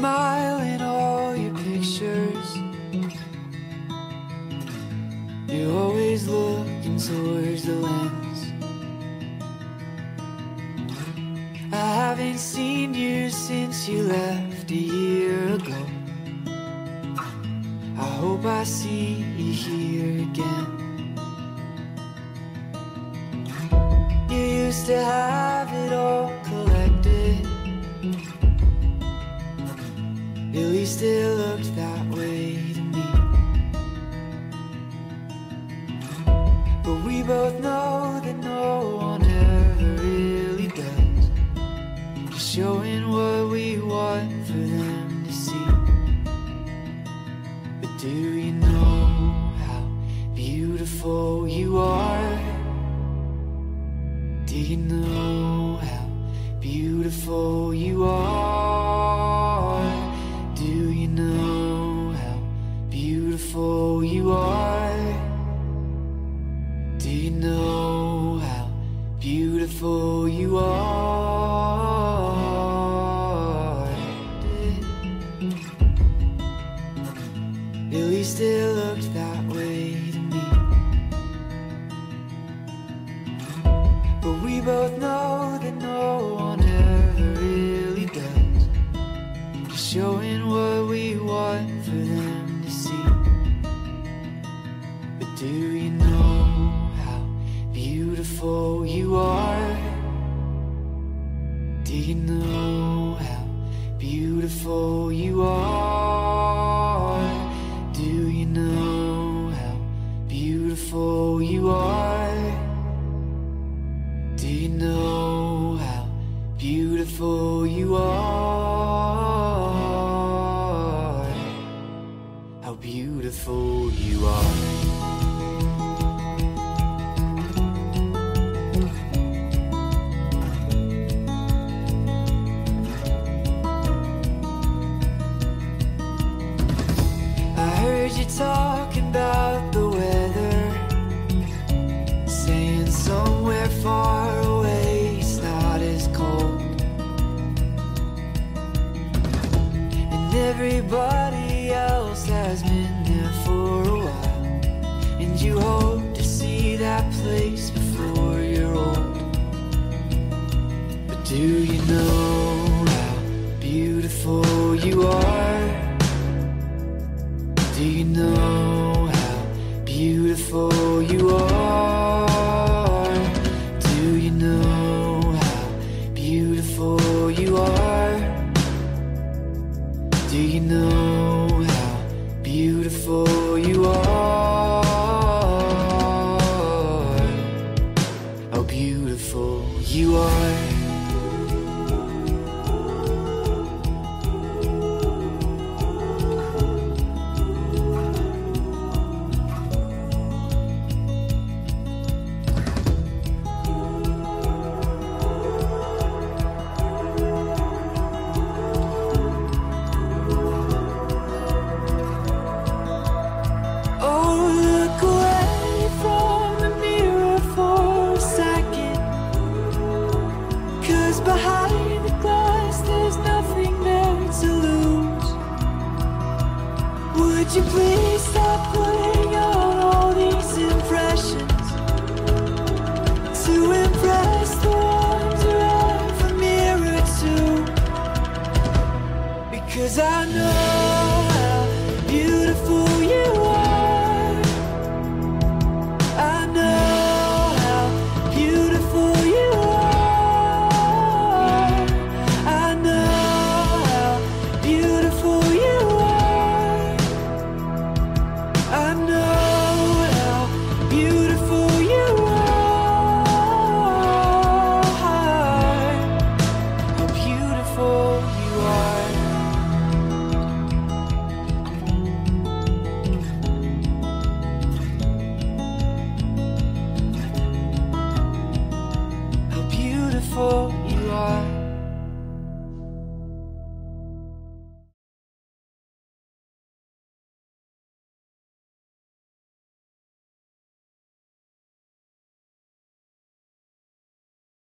smile in all your pictures. You're always looking towards the lens. I haven't seen you since you left a year ago. I hope I see you here again. You used to have it all collected. At least it looked that way to me. But we both know that no one ever really does. Just showing what we want for them to see. But do you know how beautiful you are? Do you know how beautiful you are? Do you know how beautiful you are? Do you know how beautiful you are? At least it looked that way to me. But we both know that no one ever really does. Just showing what we want for them to see. But do you know beautiful you are? Do you know how beautiful you are? Do you know how beautiful you are? Do you know how beautiful you are? How beautiful you are. Talking about the weather, saying somewhere far away it's not as cold, and everybody else has been there for a while, and you hope to see that place before you're old. But do you know how beautiful you are? Do you know how beautiful you are? Do you know how beautiful you are? Do you know how beautiful you are? How beautiful you are. Behind the glass, there's nothing there to lose. Would you please stop putting on all these impressions to impress the ones around the mirror too? Because I know how beautiful